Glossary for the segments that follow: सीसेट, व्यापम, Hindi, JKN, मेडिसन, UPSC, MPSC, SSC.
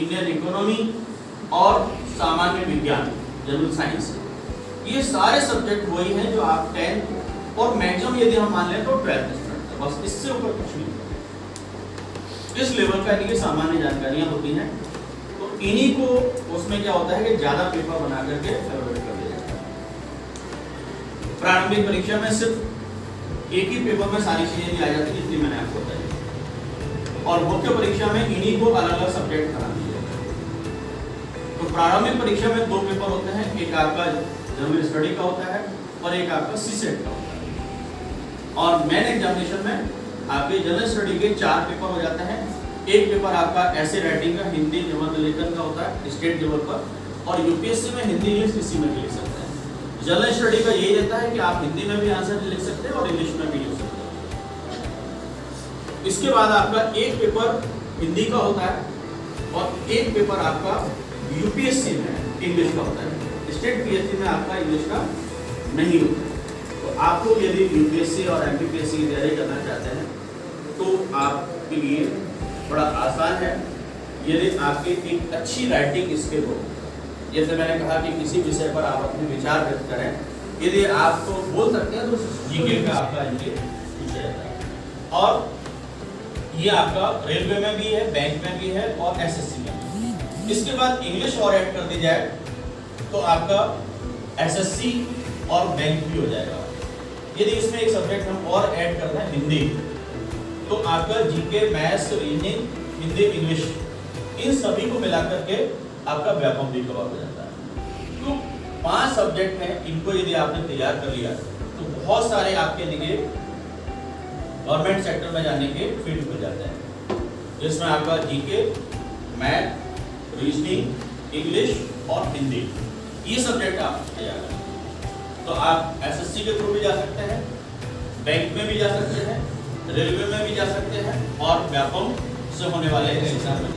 Indian economy और सामान्य विज्ञान जनरल साइंस, ये सारे सब्जेक्ट वही हैं जो आप 10 और मैक्सिमम यदि हम मान लें तो 12 स्टूडेंट तक, बस इससे ऊपर कुछ नहीं। इस लेवल का इनकी सामान्य जानकारियां होती हैं, तो इन्हीं को उसमें क्या होता है कि ज़्यादा पेपर बना करके फेवरेट कर दिया जाता है। प्रारंभिक परीक्षा में सिर्फ एक ही पेपर में सारी चीज़ें दी जाती है, इसलिए मैंने आपको बताया, और मुख्य परीक्षा में इन्हीं को अलग अलग सब्जेक्ट करा दिया जाता है। तो प्रारंभिक परीक्षा में दो पेपर होते हैं, एक आपका जनरल स्टडी का होता है और एक आपका सीसेट का होता है, और मेन एग्जामिनेशन में आपके जनरल स्टडी के 4 पेपर हो जाते हैं। एक पेपर आपका ऐसे राइटिंग का, हिंदी निबंध लेखन का होता है स्टेट लेवल पर, और यूपीएससी में हिंदी इंग्लिश किसी में भी लिख सकते हैं। जनरल स्टडी का यही रहता है कि आप हिंदी में भी आंसर लिख सकते हैं और इंग्लिश में भी लिख सकते हैं। इसके बाद आपका एक पेपर हिंदी का होता है और एक पेपर आपका यूपीएससी में इंग्लिश का होता है, स्टेट पीएससी में आपका इंग्लिश का नहीं होता है। तो आपको यदि यूपीएससी और एमपीपीएससी की तैयारी करना चाहते हैं तो आपके लिए बड़ा आसान है, यदि आपकी एक अच्छी राइटिंग स्किल हो। जैसे मैंने कहा कि किसी विषय पर आप अपने विचार व्यक्त करें, यदि आप तो बोल सकते हैं तो जीके का आपका ये विषय है, और ये आपका रेलवे में भी है, बैंक में भी है और एसएससी में भी। इसके बाद इंग्लिश और ऐड कर दी जाए तो आपका एसएससी और बैंक भी हो जाएगा। यदि इसमें एक सब्जेक्ट हम और ऐड कर रहे हैं हिंदी, तो आपका GK, maths, reasoning, Hindi, English, इन सभी को मिलाकर के आपका व्यापम भी कवर हो जाता है। तो 5 सब्जेक्ट हैं, इनको यदि आपने तैयार कर लिया तो बहुत सारे आपके लिए गवर्नमेंट सेक्टर में जाने के फील्ड हो जाते हैं, जिसमें आपका जीके, मैथ, रीजनिंग, इंग्लिश और हिंदी, ये सब्जेक्ट आप तैयार करें। तो आप एसएससी के थ्रू भी जा सकते हैं, बैंक में भी जा सकते हैं, रेलवे में भी जा सकते हैं, और व्यापम से होने वाले एग्जाम में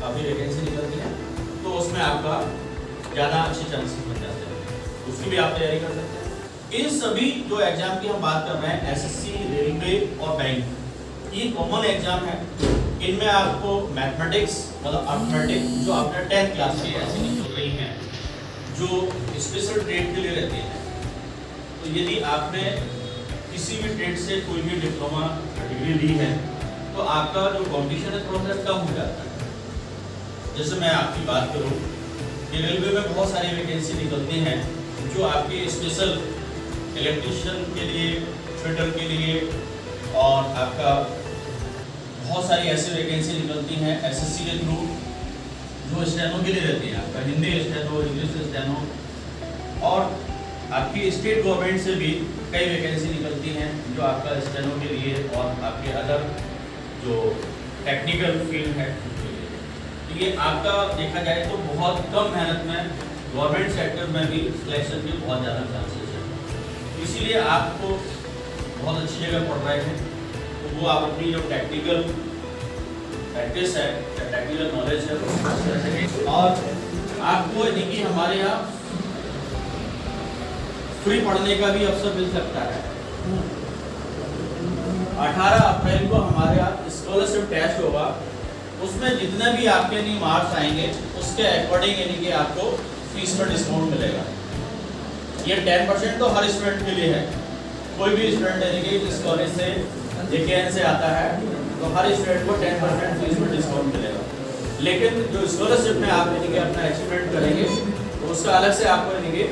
काफ़ी वैकेंसी निकलती है, तो उसमें आपका ज़्यादा अच्छे चांसेस मिल जाते हैं, उसकी भी आप तैयारी कर सकते हैं। इन सभी जो एग्जाम की हम बात कर रहे हैं, एसएससी, रेलवे और बैंक, ये कॉमन एग्जाम है। इनमें आपको मैथमेटिक्स मतलब अर्थमेटिक, जो आपने 10th क्लास की ऐसी निकल रही हैं जो स्पेशल ट्रेड के लिए रहती हैं, तो यदि आपने किसी भी ट्रेड से कोई भी डिप्लोमा डिग्री ली है तो आपका जो कॉम्पिटिशन है थोड़ा सा कम हो जाता है। जैसे मैं आपकी बात करूँ कि रेलवे में बहुत सारी वैकेंसी निकलती हैं जो आपके स्पेशल इलेक्ट्रिशियन के लिए, फिटर के लिए, और आपका बहुत सारी ऐसी वैकेंसी निकलती हैं एसएससी के थ्रू जो स्टेनो के लिए रहती है, आपका हिंदी स्टेनो, इंग्लिश स्टेनो, और आपकी स्टेट गवर्नमेंट से भी कई वैकेंसी निकलती हैं जो आपका स्टेनो के लिए और आपके अदर जो टेक्निकल फील्ड है उसके लिए। तो ये आपका देखा जाए तो बहुत कम मेहनत में गवर्नमेंट सेक्टर में भी सिलेक्शन के बहुत ज़्यादा चांसेस, इसीलिए आपको बहुत अच्छी जगह पढ़ रहे हैं, तो वो आप अपनी जो टेक्निकल प्रैक्टिस है, टेक्निकल नॉलेज है। और आपको देखिए हमारे यहाँ फ्री पढ़ने का भी अवसर मिल सकता है। 18 अप्रैल को हमारे यहाँ स्कॉलरशिप टेस्ट होगा, उसमें जितने भी आपके यानी मार्क्स आएंगे उसके अकॉर्डिंग यानी कि आपको फीस पर डिस्काउंट मिलेगा। ये 10% तो हर स्टूडेंट के लिए है, कोई भी स्टूडेंट यानी कि इस कॉलेज से जेकेएन से आता है तो हर स्टूडेंट को 10% फीस में डिस्काउंट मिलेगा। लेकिन जो स्कॉलरशिप में आप यानी कि अपना अचीवमेंट करेंगे तो उसका अलग से आपको यानी कि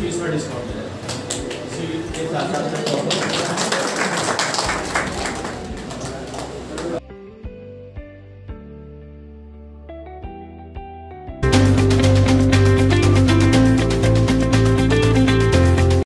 फीस में डिस्काउंट मिलेगा।